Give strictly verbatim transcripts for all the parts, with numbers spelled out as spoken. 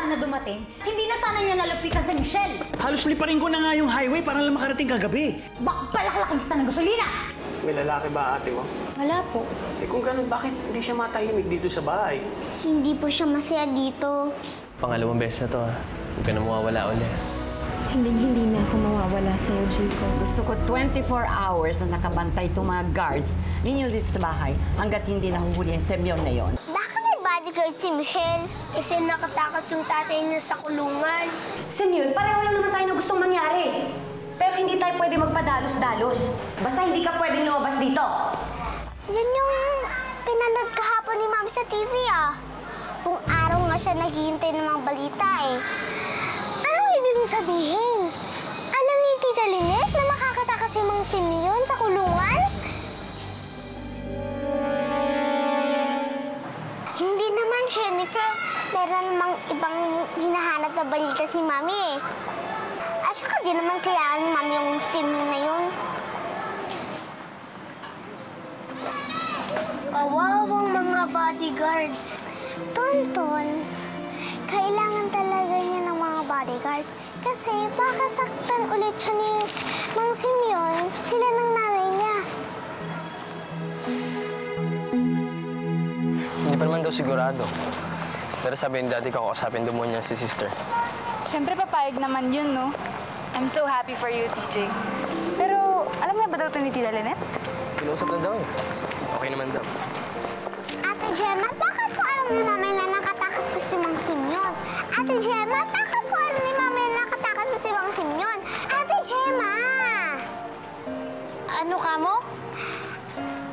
sana dumating, hindi na sana niya nalapitan si Michelle. Halos liparin ko na nga yung highway para lang makarating kagabi. Bakbalaklak kita ng gasolina! May lalaki ba ate mo? Wala po. Eh kung ganun, bakit hindi siya matahimik dito sa bahay? Hindi po siya masaya dito. Pangalawang beses na to, ha? Huwag ka na mawawala ulit. Hindi, hindi na ako mawawala sa'yo, Jacob. Gusto ko twenty-four hours na nakabantay itong mga guards ninyo dito sa bahay hanggat hindi nahuhuli ang Simeon na yon. Baka may bodyguard si Michelle kasi nakatakas yung tatay niya sa kulungan. Simeon, pareho lang naman tayo na gustong mangyari. Pero hindi tayo pwede magpadalos-dalos. Basta hindi ka pwedeng lumabas dito. Yan yung pinanood kahapon ni Mami sa T V, ah. Kung araw nga siya naghihintay ng mga balita, eh. Anong ibig mong sabihin? Alam ni Tita Lynette na makakatakas yung mga Simeon sa kulungan? Hindi naman, Jennifer. Meron namang ibang hinahanap na balita si Mami, eh. At saka di naman kailangan ni Mami yung Simeon na yun. Kawawang mga bodyguards. Tonton, kailangan talaga niya ng mga bodyguards kasi baka saktan ulit siya ni Mang Simeon, sila ng nanay niya. Hindi pa naman daw sigurado. Pero sabi ni Daddy, kakausapin doon niya si Sister. Siyempre, papayag naman yun, no? I'm so happy for you, T J. Pero alam niya ba daw ito ni Tita Lynette? Kinausap na daw eh. Okay naman daw. Ate Gemma, baka po alam ni Mami na nakatakas po si Mang Simeon. Ate Gemma, baka po alam ni Mami na nakatakas po si Mang Simeon. Ate Gemma! Ano ka mo?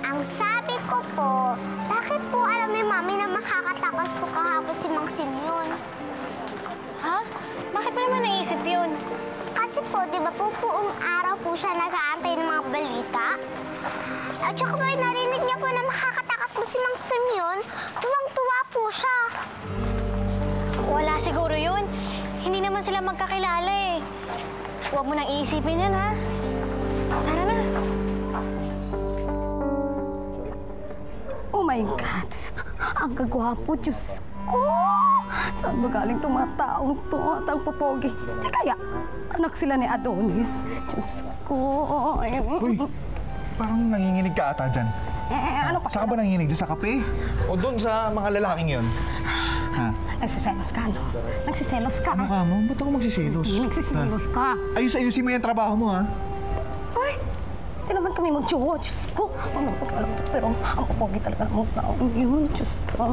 Ang sabi ko po, bakit po alam ni Mami na makakatakas po kahapon si Mang Simeon? Ha? Bakit mo naman naisip yun? Kasi po, di ba po buong araw po siya nag-aantay ng mga balita? At saka may narinig niya po na makakatakas po si Mang Simeon, tuwang-tuwa po siya. Wala siguro yun. Hindi naman sila magkakilala eh. Huwag mo nang iisipin yan, ha? Tara na. Oh my God! Ang gagwapo, Diyos ko! Saan ba galing itong mga taong to? Taong popogi. Eh kaya, anak sila ni Adonis. Diyos ko! Uy! Parang nanginginig ka ata dyan. Eh, eh, ano pa? Saan ka ba nanginginig dyan? Sa kape? O doon sa mga lalaking yun? Ha? Nagsiselos ka, no? Nagsiselos ka. Ano ka mo? Ba't ako magsiselos? Hindi, nagsiselos ka. Ayus-ayusin mo yung trabaho mo, ha? Ay! Hindi naman kami mag-jowa. Diyos ko! Ano ba alam ito? Pero ang kapogi talaga ng mga taong yun. Diyos ko.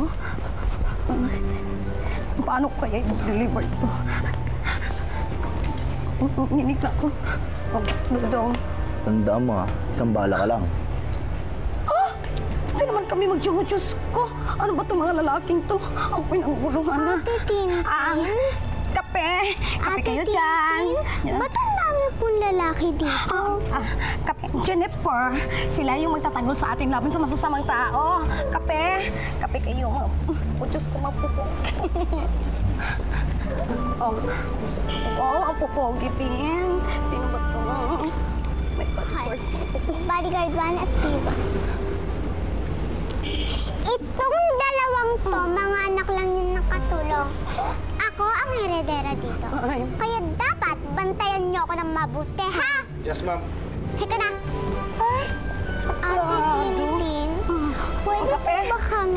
Paano ko kaya i-deliver ito? Diyos ko, nanginig na ako. Doon. Tandaan mo ha, isang bala ka lang. Ah! Hindi naman kami mag-Diyos ko. Ano ba itong mga lalaking to? Ang pinangguruhan na. Ate Tintin. Ah, kape. Kape Ate kayo dyan. Yes. Ba't ang dami pong lalaki dito? Ah, ah, kape. Jennifer, sila yung magtatanggol sa ating laban sa masasamang tao. Kape. Kape kayo. O Diyos ko, mapupog. Oo, oh, ang pupogitin. Sino ba ito? Bodyguards one at two. Itong dalawang to, mga anak lang yung nakatulong. Ako ang heredera dito. Kaya dapat bantayan niyo ako ng mabuti, ha? Yes, ma'am. Hika na. Ay, Ate Tintin, pwede po ba kami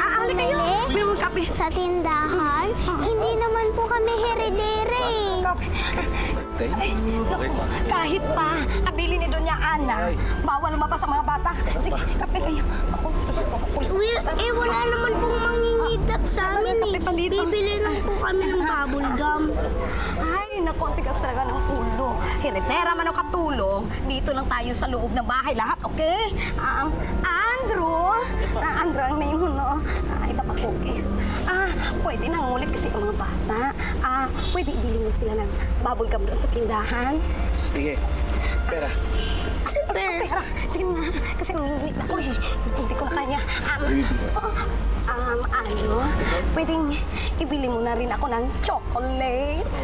bumili sa tindahan? Hindi naman po kami heredera, eh. Ay, naku, kahit pa abili ni Doña Ana, bawal lumabas ang mga bata. Sige, kape kayo. Eh, wala naman pong mangingidap sa amin eh. Bibili lang po kami ng bubble gum. Ay, naku, tigas talaga ng ulo. Heredera man ang katulong, dito lang tayo sa loob ng bahay lahat, okay? Ang Andrew, ang Andrew ang name mo, no? Ay, tapakuki. Ah, pwede nang ulit kasi ang mga bata. Ah, pwede ibili mo sila ng bubble gum doon sa tindahan. Sige. Pera. Kasi pera. Pera. Sige na. Kasi nanginginig ako eh. Hindi ko na kaya. Um, um, ano? Pwedeng ibili mo na rin ako ng chocolate.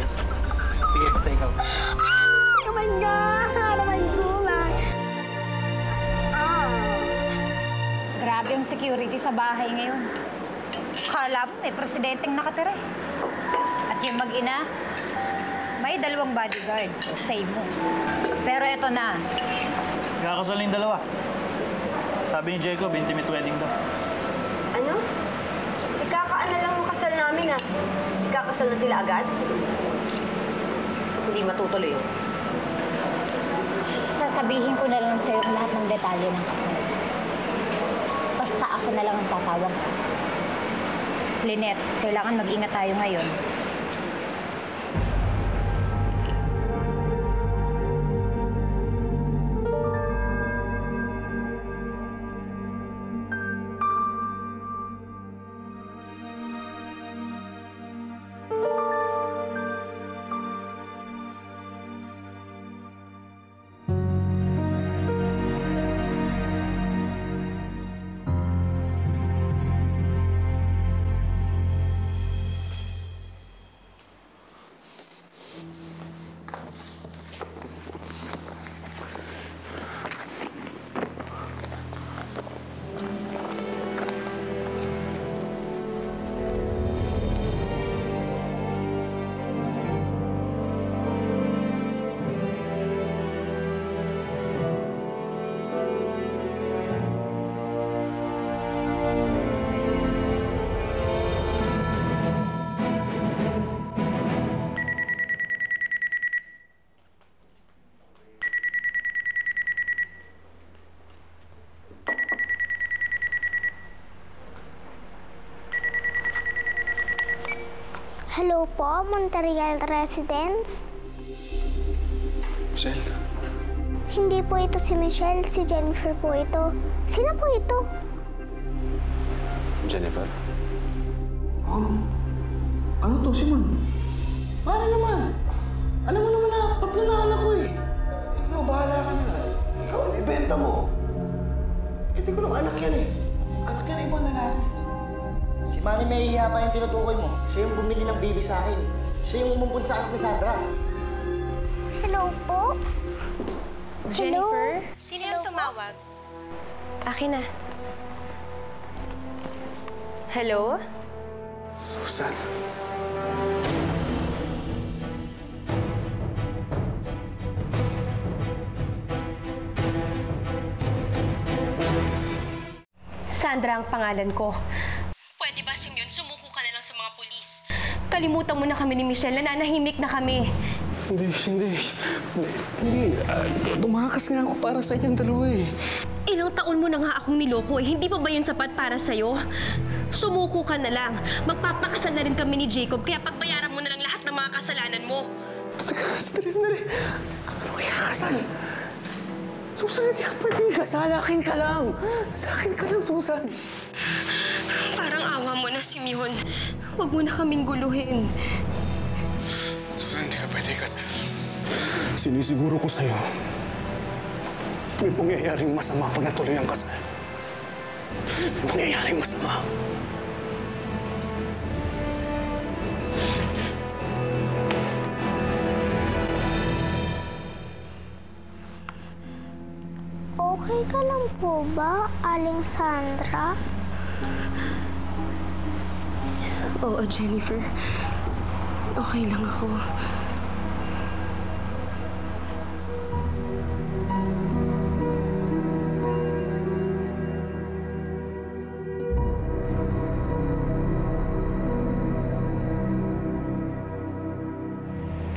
Sige, basta ikaw. Ah! Oh my God! Alam ang gulay. Ah. Grabe ang security sa bahay ngayon. Kala mo may presidenteng nakatira. At yung mag-ina, may dalawang bodyguard. Save mo. Pero eto na. Kakasal na yung dalawa. Sabi ni Jacob, intimate wedding daw. Ano? Nagkakaan na lang ang kasal namin, ha? Nagkakasal na sila agad? Hindi matutuloy. Sasabihin ko na lang sa'yo lahat ng detalye ng kasal. Basta ako na lang ang tatawag. Lynette, kailangan mag-ingat tayo ngayon. Hello po, Montreal Residence. Michelle? Hindi po ito si Michelle, si Jennifer po ito. Sino po ito? Jennifer? Oh, ano to, Simon? Para naman. Alam mo naman na, paglunahan ako eh. Ikaw, bahala ka na. Ikaw ang ibenta mo. Hindi eh, ko naman anak yan eh. Anak yan ay ibang lalaki. Si Manny may hihapa yung tinutukoy mo. Siya yung bumili ng baby sa akin. Siya yung umumpun sa akin ni Sandra. Hello po? Jennifer? Hello? Sino yung tumawag? Akin na. Hello? Susan? Sandra ang pangalan ko. Kalimutan mo na kami ni Michelle. Nananahimik na kami. Hindi, hindi. Hindi. Uh, tumakas nga ako para sa inyong dalawa eh. Ilang taon mo na nga akong niloko eh. Hindi pa ba yun sapat para sa'yo? Sumuko ka na lang. Magpapakasal na rin kami ni Jacob. Kaya pagbayaran mo na lang lahat ng mga kasalanan mo. Pataka, stress na rin. Ano kaya kasal? Susan, hindi ka pwede kasal. Akin ka lang. Sa akin ka lang, Susan. Parang awa mo na, Simeon. Huwag mo na kaming guluhin. Susan, hindi ka pwede kasi sinisiguro ko sa'yo may pangyayaring masama pag natuloy ang kasal. May pangyayaring masama. Okay ka lang po ba, Aling Sandra? Oo, Jennifer. Okay lang ako.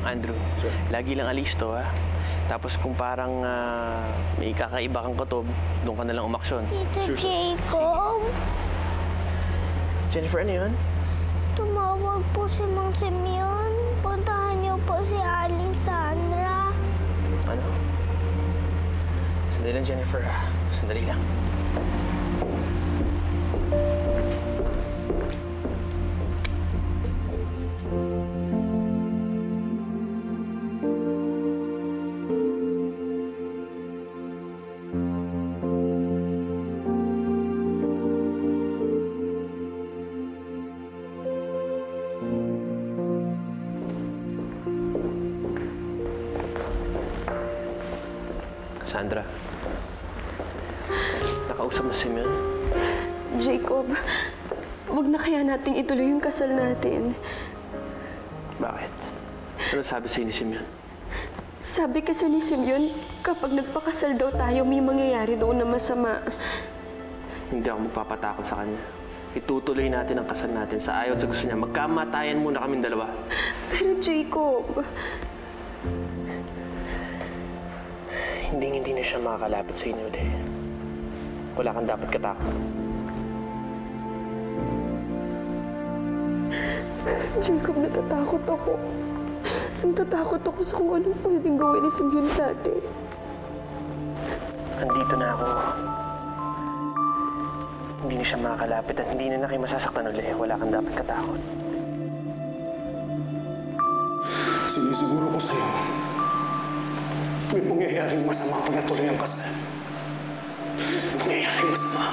Andrew, sure. Lagi lang alisto, ha? Tapos kung parang uh, may kakaiba kang kotob, doon ka nalang umaksyon. Tito sure, Jacob! Jennifer, ano yun? Tumawag po si Mang Simeon. Puntahan niyo po si Aling Sandra. Ano? Sandali lang, Jennifer. Sandali lang. Sandra, nakausap mo si Simeon? Jacob, wag na kaya nating ituloy yung kasal natin. Bakit? Ano sabi sa'yo ni Simeon? Sabi kasi ni Simeon, kapag nagpakasal daw tayo, may mangyayari daw na masama. Hindi ako magpapatakot sa kanya. Itutuloy natin ang kasal natin sa ayaw sa gusto niya. Magkamatayan muna kaming dalawa. Pero Jacob... Hindi, hindi na siya makakalapit sa inyo, de. Wala kang dapat katakot. Jacob, natatakot ako. Natatakot ako sa kung anong pwedeng gawin ni Simeon dati. Andito na ako. Hindi na siya makakalapit at hindi na na kayo masasaktan ulit. Wala kang dapat katakot. Sinisiguro ko sa'yo. May mangyayaring masama pag natuloy ang kasal. Mangyayaring masama.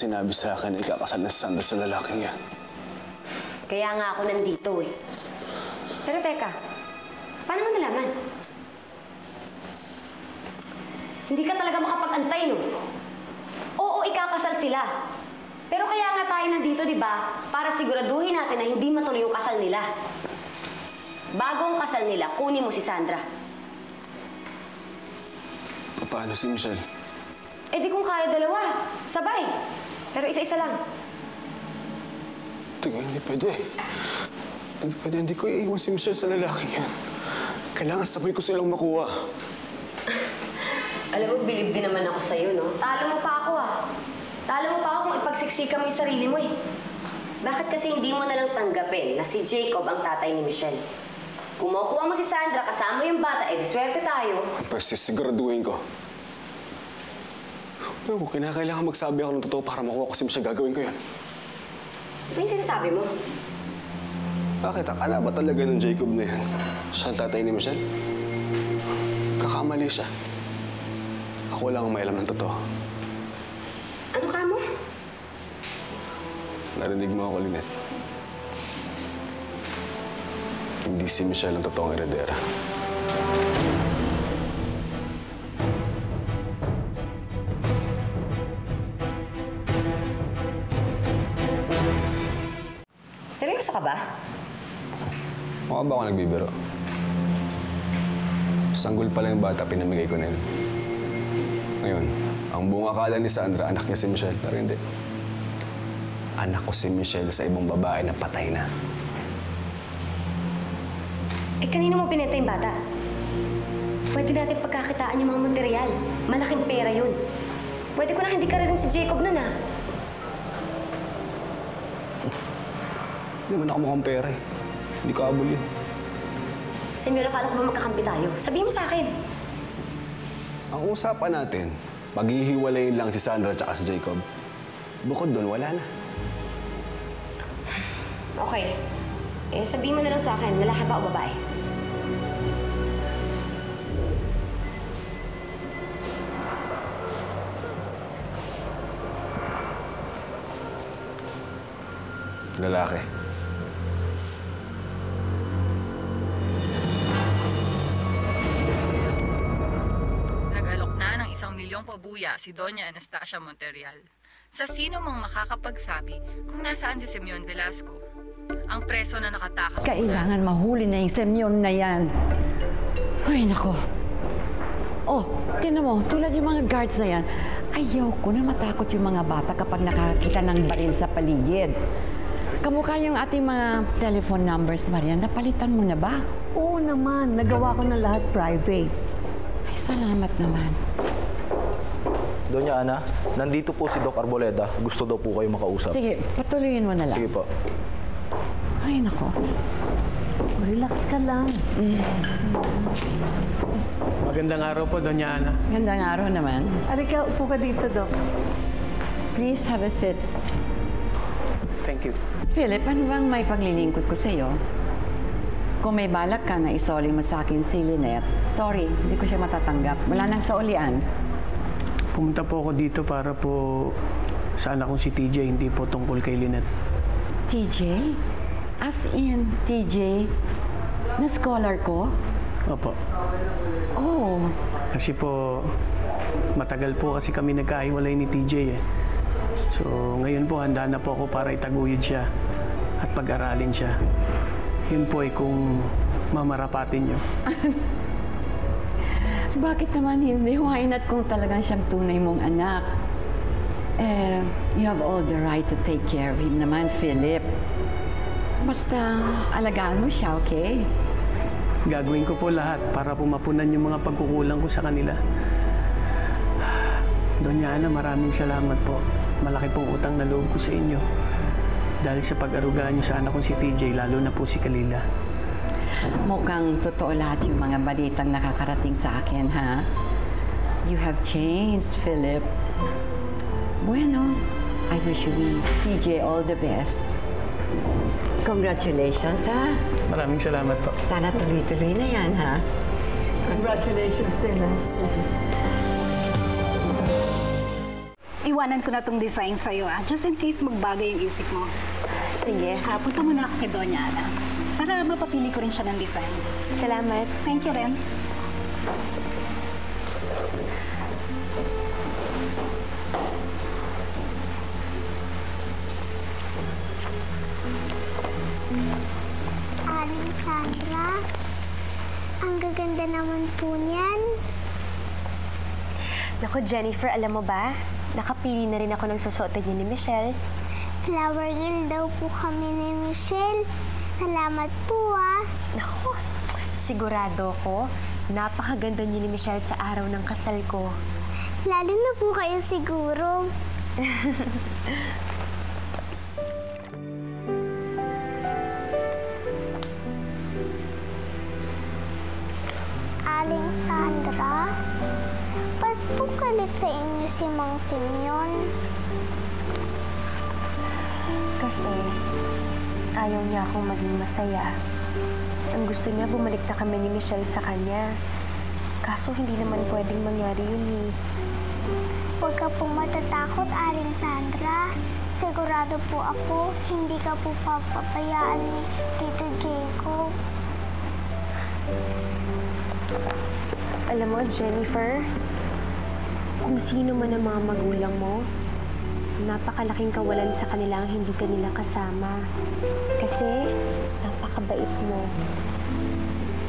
Sinabi sa akin na ikakasal na si Sandra sa lalaking yan. Kaya nga ako nandito eh. Pero teka, paano mo nalaman? Hindi ka talaga makapag-antay, no? Oo, ikakasal sila. Pero kaya nga tayo nandito, di ba? Para siguraduhin natin na hindi matuloy yung kasal nila. Bago ang kasal nila, kunin mo si Sandra. Paano si Michelle? Eh di kung kaya dalawa, sabay. Pero isa-isa lang. Teka, hindi pwede. Hindi pwede. Hindi ko iiwan si Michelle sa lalaking yan. Kailangan sabay ko silang makuha. Alam mo, bilib din naman ako sa'yo, no? Talo mo pa ako, ah. Talo mo pa ako kung ipagsiksika mo yung sarili mo, eh. Bakit kasi hindi mo nalang tanggapin na si Jacob ang tatay ni Michelle? Kung makukuha mo si Sandra kasama yung bata, eh, swerte tayo. Pagsisiguraduhin ko. Pero kinakailangan magsabi ako ng totoo para makuha ko si Michelle. Gagawin ko yan. Ano yung sinasabi mo? Bakit? Akala ba talaga ng Jacob na yan? Siya ang tatay ni Michelle? Kakamali siya. Ako lang ang may alam ng totoo. Ano ka mo? Narinig mo ako, Lynette. Hindi si Michelle ang totoong heredera. Mukha ba ako nagbibiro? Sanggol pala yung bata, pinamigay ko na yun. Ngayon, ang buong akala ni Sandra, anak niya si Michelle, pero hindi. Anak ko si Michelle sa ibang babae na patay na. Eh, kanino mo pinenta yung bata? Pwede natin pagkakitaan yung mga material. Malaking pera yun. Pwede ko na hindi ka rin si Jacob nun, ah. Hindi naman ako mukhang pera, eh. Hindi ko abol yun. Simeon, akala ko ba magkakampi tayo? Sabihin mo sa akin. Ang usapan natin, paghihiwalayin lang si Sandra at si Jacob. Bukod doon, wala na. Okay. Eh, sabihin mo na lang sa akin, lalaki ba o babae? Lalaki. Pabuya si Doña Anastasia Montreal sa sino mang makakapagsabi kung nasaan si Simeon Velasco, ang preso na nakatakas. Kailangan mahuli na yung Simeon na yan. Ay, nako. Oh, tingnan mo, tulad yung mga guards na yan, ayaw ko na matakot yung mga bata kapag nakakita ng baril sa paligid. Kamukha yung ating mga telephone numbers, Maria. Napalitan mo na ba? Oo naman, nagawa ko na lahat private. Ay, salamat naman. Doña Ana, nandito po si Doc Arboleda. Gusto daw po kayo makausap. Sige, patuloyin mo na lang. Sige po. Ay, nako. Relax ka lang. Mm. Magandang araw po, Doña Ana. Magandang araw naman. Alika, upo ka dito, Doc. Please have a seat. Thank you. Philip, ano bang may paglilingkod ko sa'yo? Kung may balak ka na isoli mo sa akin si Lynette, sorry, hindi ko siya matatanggap. Wala nang saulian. Pumunta po ako dito para po sa anak kong si T J, hindi po tungkol kay Lynette. T J? As in, T J? Na-scholar ko? Opo. Oh. Kasi po, matagal po kasi kami nagkahiwalay ni T J eh. So, ngayon po, handa na po ako para itaguyod siya at pag-aralin siya. Yun po ay kung mamarapatin niyo. Bakit naman hindi? Why not kung talagang siyang tunay mong anak? Eh, you have all the right to take care of him naman, Philip. Basta alagaan mo siya, okay? Gagawin ko po lahat para pumapunan yung mga pagkukulang ko sa kanila. Doña Ana, maraming salamat po. Malaki pong utang na loob ko sa inyo. Dahil sa pag-arugaan niyo sa anak ko si T J, lalo na po si Kalila. Mukhang totoo lahat yung mga balitang nakakarating sa akin, ha? You have changed, Philip. Bueno, I wish you T J all the best. Congratulations, ha? Maraming salamat po. Sana tuloy-tuloy na yan, ha? Congratulations din, ha? Iwanan ko na itong design sa'yo, ah. Just in case magbagay yung isip mo. Sige. Tsaka punta muna ako kay Doña Ana para mapapili ko rin siya ng design. Salamat. Thank you rin. Aling Sandra, ang gaganda naman po niyan. Naku, Jennifer, alam mo ba? Nakapili na rin ako ng susuotan niyo ni Michelle. Flower girl daw po kami ni Michelle. Salamat po, ah. Naku, sigurado ko, napakaganda niyo ni Michelle sa araw ng kasal ko. Lalo na po kayo siguro. Aling Sandra, ba't po galit sa inyo si Mang Simeon? Kasi ayaw niya akong maging masaya. Ang gusto niya, bumalik na kami ni Michelle sa kanya. Kaso hindi naman pwedeng mangyari yun eh. Huwag ka pong matatakot, Aling Sandra. Sigurado po ako, hindi ka po papapayaan ni Tito Jacob. Alam mo, Jennifer, kung sino man ang mga magulang mo, napakalaking kawalan sa kanila ang hindi ka nila kasama. Kasi, napakabait mo.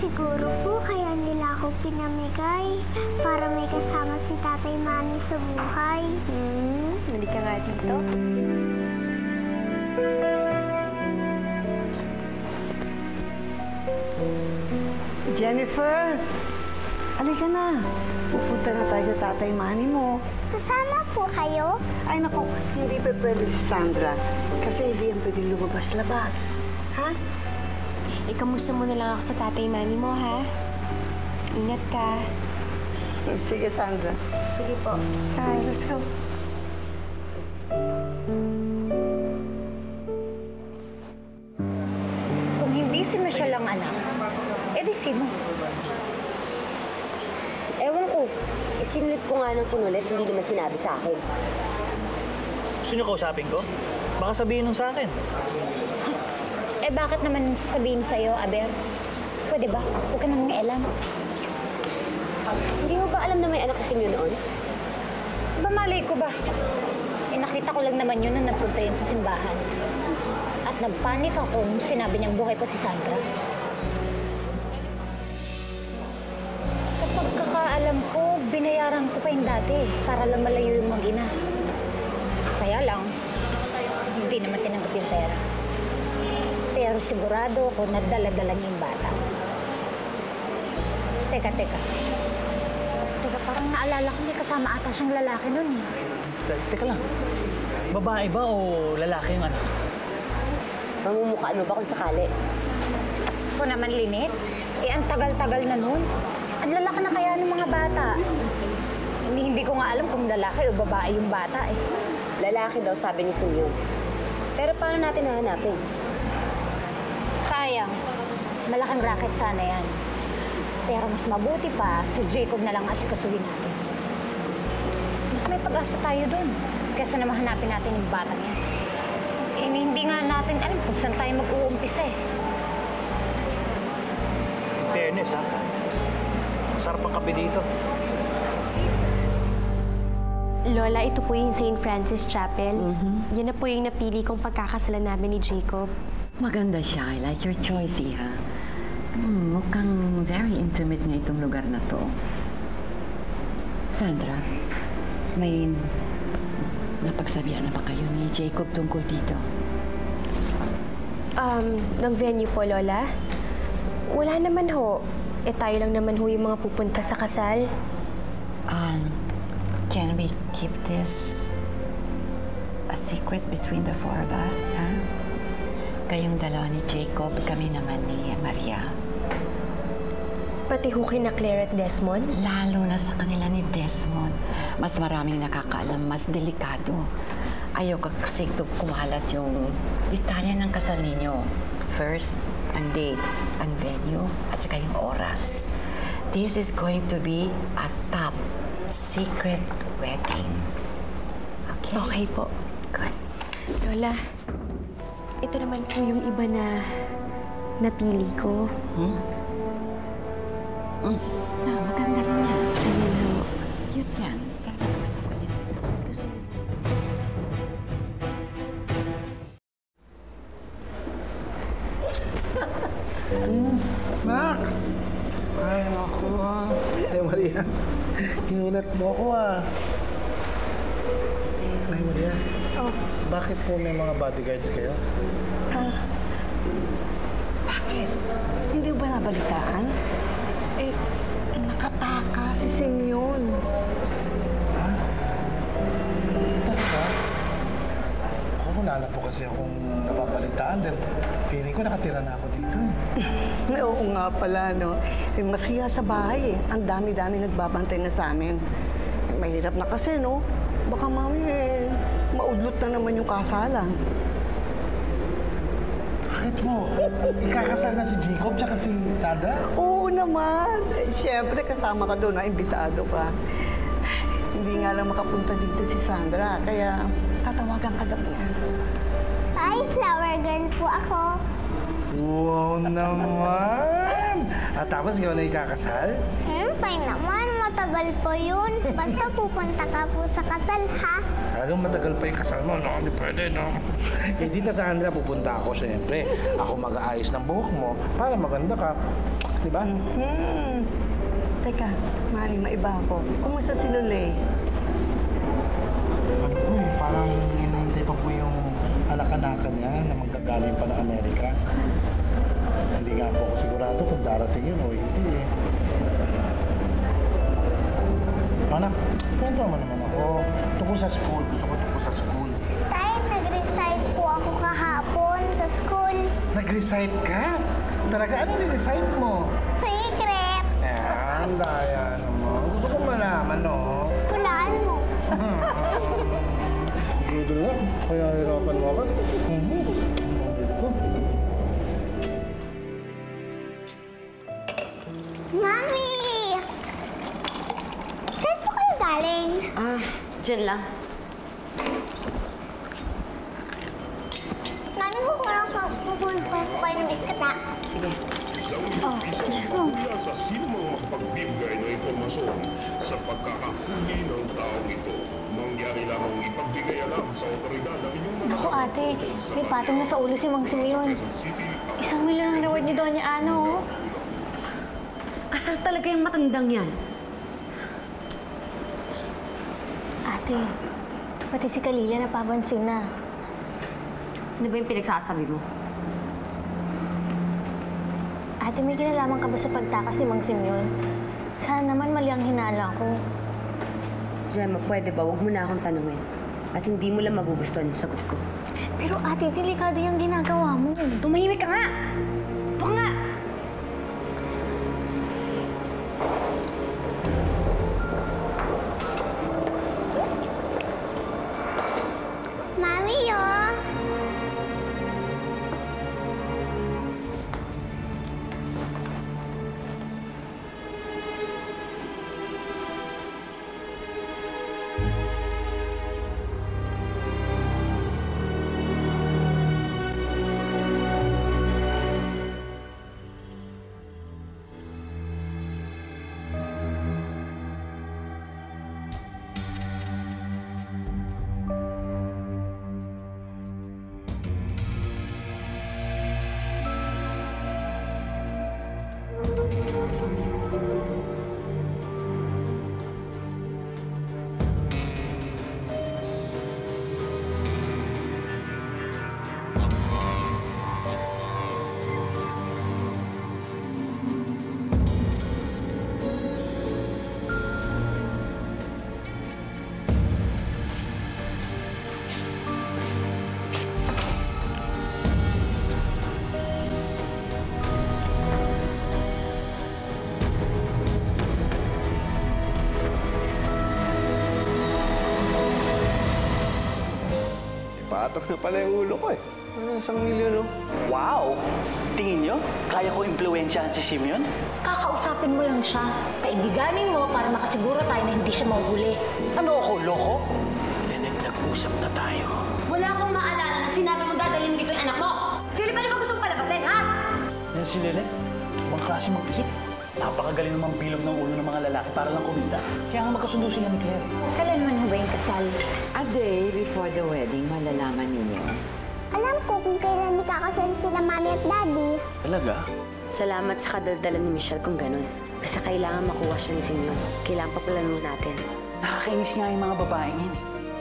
Siguro po kaya nila ako pinamigay para may kasama si Tatay Manny sa buhay. Hmm, hindi ka nga dito. Jennifer, halika na. Pupunta na tayo sa Tatay Manny mo. Kasama po kayo? Ay, naku, hindi pa pwede si Sandra. Kasi hindi yan pwede lumabas-labas. Ha? Ikamusta mo na lang ako sa Tatay Manny mo, ha? Ingat ka. Sige, Sandra. Sige po. Hi, let's go. Kung hindi si Michelle ang anak, edi sino? Ewan ko. E, kinulit ko nga ng kunulit, hindi naman sinabi sa akin. Gusto niyo kausapin ko? Baka sabihin nung sa akin. Eh, bakit naman sabihin sa'yo, Aber? Pwede ba? Huwag ka nang elam. Hindi mo ba alam na may anak si Simeon noon? Diba malay ko ba? Eh, nakita ko lang naman yun na napunta yun sa simbahan. At nagpanik ako nung sinabi niyang buhay pa si Sandra. Alam ko, binayaran ko pa yung dati para lang malayo yung mag-ina. Kaya lang, hindi naman tinanggap yung pera. Pero sigurado ako na dala-dala niya yung bata. Teka, teka. Teka, parang naalala ko may kasama ata siyang lalaki nun eh. Te teka lang, babae ba o lalaki yung anak? Mamumukhaan mo ba kung sakali? Gusto ko naman, Lynette. Eh, ang tagal-tagal na nun. Ang lalaki na kaya ng mga bata. Hindi, hindi ko nga alam kung lalaki o babae yung bata eh. Lalaki daw, sabi ni Simeon. Pero paano natin nahanapin? Sayang. Malaking racket sana yan. Pero mas mabuti pa, si Jacob na lang asikasuhin natin. Mas may pag-asa tayo doon, kaysa na mahanapin natin yung bata niya. Eh, hindi nga natin alam kung saan tayo mag-uumpisa eh. Fairness, ha? Masarap ang kape dito. Lola, ito po yung Saint Francis Chapel. Mm-hmm. Yan na po yung napili kong pagkakasalan namin ni Jacob. Maganda siya. I like your choice, Iha. Hmm, mukhang very intimate na itong lugar na to. Sandra, may napagsabihan na ba kayo ni Jacob tungkol dito? Um, ng venue po, Lola? Wala naman ho. Eh, tayo lang naman ho yung mga pupunta sa kasal. Um, Can we keep this a secret between the four of us, ha? Kayong dalawa ni Jacob, kami naman ni Maria. Pati ho kina Claire at Desmond? Lalo na sa kanila ni Desmond. Mas maraming nakakaalam, mas delikado. Ayaw ka kasi kumalat yung detalye ng kasal ninyo. First, ang date, ang venue, at saka yung oras. This is going to be a top secret wedding. Okay? Okay po. Good. Lola, ito naman po yung iba na napili ko. Hmm? Mm. No, maganda rin niya. I know. Cute yan. Pero mas gusto ko yun. Mas gusto ko. Mm. Mark! Ay, naku ah. Ay, Maria. Tinulat mo ako ah. Ay, Maria. Oh. Bakit po may mga bodyguards kayo? Ah. Bakit? Hindi ba nabalitaan? Eh, nakapaka si Simeon. Ha? Tata ba? Ako, wala na po kasi akong napapalitaan. Dahil feeling ko nakatira na ako dito eh. Oo nga pala, no? Eh, masaya sa bahay eh. Ang dami-dami nagbabantay na sa amin. Eh, mahirap na kasi, no? Baka mami, eh, maudlot na naman yung kasalan. Bakit mo? Ikakasal na si Jacob tsaka si Sandra? Oo naman. Eh, siyempre, kasama ka doon. Imbitado ka. Hindi nga lang makapunta dito si Sandra. Kaya, tatawagan ka daw yan. Ay, flower girl po ako. Wow naman! At tapos ikaw na ikakasal? Hintay naman, matagal po yun. Basta pupunta ka po sa kasal, ha? Talagang matagal pa yung kasal mo, no? Hindi pwede, no? Eh, dito sa Andra pupunta ako, siyempre. Ako mag-aayos ng buhok mo para maganda ka. Di ba? Mm-hmm. Teka, Mari, maiba ako. Kumusta si Lule? Ano po eh, parang hinihintay pa po yung anak-anakan niya na magagaling pa ng Amerika. Hindi nga po ako sigurado kung darating yun o hindi eh. Anak, kwento naman naman ako. Tungkol sa school. Gusto ko tungkol sa school. Tay, nag-recite po ako kahapon sa school. Nag-recite ka? Talaga, ano ni-recite mo? Secret! Yan, daya naman. Gusto ko malaman, no? Pulaan mo. Gusto na, kaya hirapan mo ka. Mami! Saan po kayo galing? Ah, dyan lang. Mami, kukulang ko. Kukulang ko kayo ng biskata. Sige. Oh, Diyos mo. Sa sinumang magpagbibigay ng impormasyon sa pagkakahuli ng taong ito, mangyari lamang ipagbigay alam sa otoridad ng inyong mga... Naku, ate. May patong na sa ulo si Mang Simeon. Isang milyon ang reward ni Doña Ana, oh. Kasal talaga yung matandang yan. Ate, pati si Kalila napapansin na. Ano ba yung pinagsasabi mo? Ate, may kinalaman ka ba sa pagtakas ni Mang Simeon? Sana naman mali ang hinala ko. Gemma, pwede ba? Huwag mo na akong tanungin. At hindi mo lang magugustuhan yung sagot ko. Pero ate, delikado yung ginagawa mo. Tumahimik ka nga! Ito ka nga! Patok na pala yung ulo ko eh. Ano, isang milyon, oh. Wow! Tingin nyo, kaya ko impluwensyahan si Simeon? Kakausapin mo lang siya. Kaibiganin mo para makasiguro tayo na hindi siya mahuli. Ano ako, loko? Lynette, nag-usap na tayo. Wala akong maalala na sinabi mo dadalhin dito yung anak mo. Philip, ano ba gusto mong palabasin, ha? Yan si Lynette. Huwag klase mag-isip. Napakagaling namang bilog ng ulo ng mga lalaki para lang kumita. Kaya nga magkasundo sila ni Claire. Kailan naman ba yung kasal? A day before the wedding, malalaman ninyo. Alam ko kung kailan ni kakasal sila mami at daddy. Talaga? Salamat sa kadaldalan ni Michelle kung ganun. Basta kailangan makuha siya ni Simeon. Kailangan paplano natin. Nakakainis nga yung mga babaeng yun.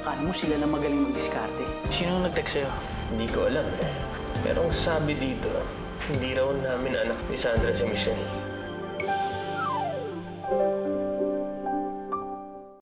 Akala mo sila lang magaling mag-diskarte. Sino nag-text sa'yo? Hindi ko alam eh. Pero ang sabi dito, hindi raw namin anak ni Sandra si Michelle.